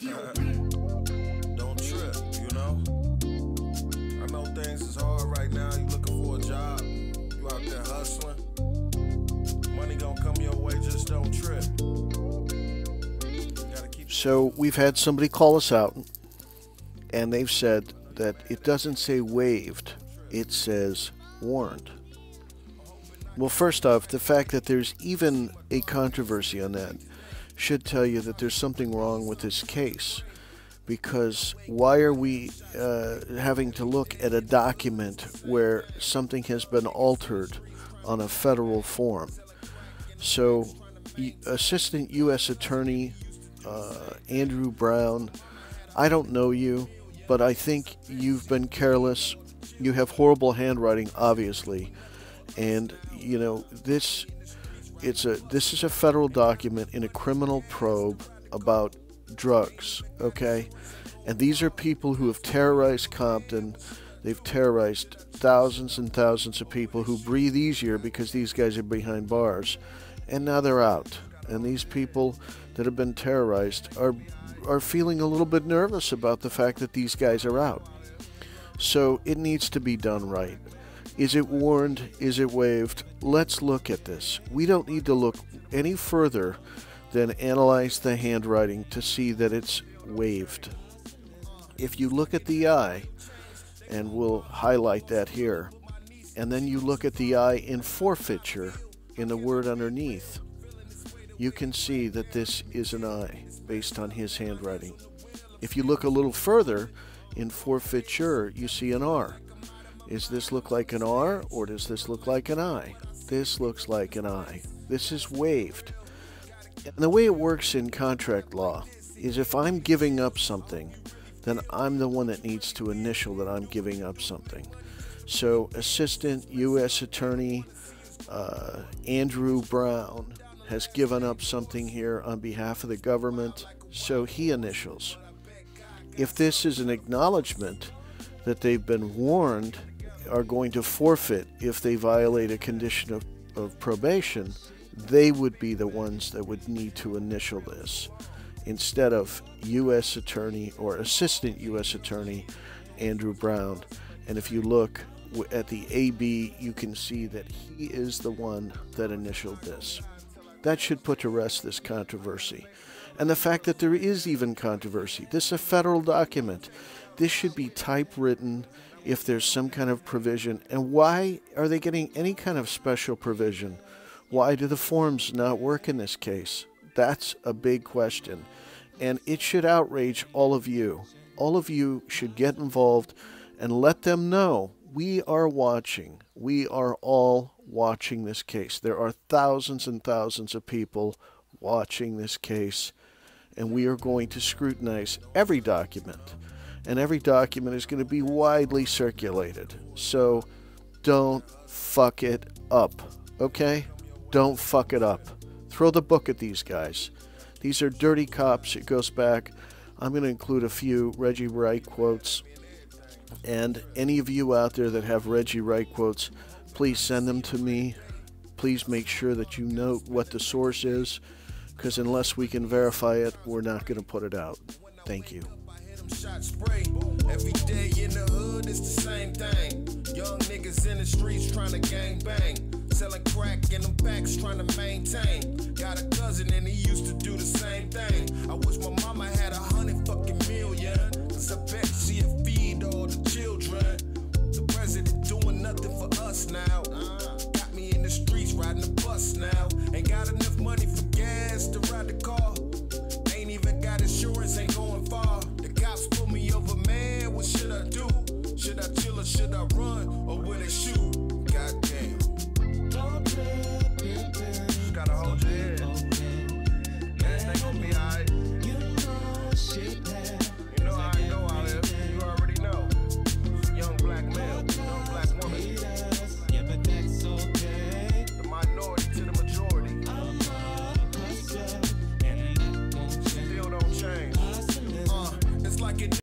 Don't trip, you know? I know things is hard right now. You looking for a job, you out there hustling. Money gonna come your way, just don't trip. So we've had somebody call us out, and they've said that it doesn't say waived, it says warned. Well, first off, the fact that there's even a controversy on that should tell you that there's something wrong with this case, because why are we having to look at a document where something has been altered on a federal form? So Assistant U.S. Attorney Andrew Brown, I don't know you, but I think you've been careless. You have horrible handwriting, obviously, and you know this. This is a federal document in a criminal probe about drugs, okay? And these are people who have terrorized Compton. They've terrorized thousands and thousands of people who breathe easier because these guys are behind bars, and now they're out. And these people that have been terrorized are feeling a little bit nervous about the fact that these guys are out. So it needs to be done right. Is it warned? Is it waived? Let's look at this. We don't need to look any further than analyze the handwriting to see that it's waived. If you look at the I, and we'll highlight that here, and then you look at the I in forfeiture in the word underneath, you can see that this is an I based on his handwriting. If you look a little further in forfeiture, you see an R. Does this look like an R or does this look like an I? This looks like an I. This is waived. And the way it works in contract law is if I'm giving up something, then I'm the one that needs to initial that I'm giving up something. So Assistant U.S. Attorney Andrew Brown has given up something here on behalf of the government, so he initials. If this is an acknowledgement that they've been warned are going to forfeit if they violate a condition of probation, they would be the ones that would need to initial this instead of U.S. Attorney or Assistant U.S. Attorney Andrew Brown. And if you look at the AB, you can see that he is the one that initialed this. That should put to rest this controversy. And the fact that there is even controversy. This is a federal document. This should be typewritten if there's some kind of provision. And why are they getting any kind of special provision? Why do the forms not work in this case? That's a big question. And it should outrage all of you. All of you should get involved and let them know we are watching. We are all watching this case. There are thousands and thousands of people watching this case, and we are going to scrutinize every document, and every document is going to be widely circulated. So don't fuck it up, okay? Don't fuck it up. Throw the book at these guys. These are dirty cops. It goes back. I'm going to include a few Reggie Wright quotes, and any of you out there that have Reggie Wright quotes, please send them to me. Please make sure that you note what the source is, because unless we can verify it, we're not going to put it out. Thank you. Shot spray every day in the hood, it's the same thing. Young niggas in the streets trying to gang bang, selling crack in them packs trying to maintain. Got a cousin and he used to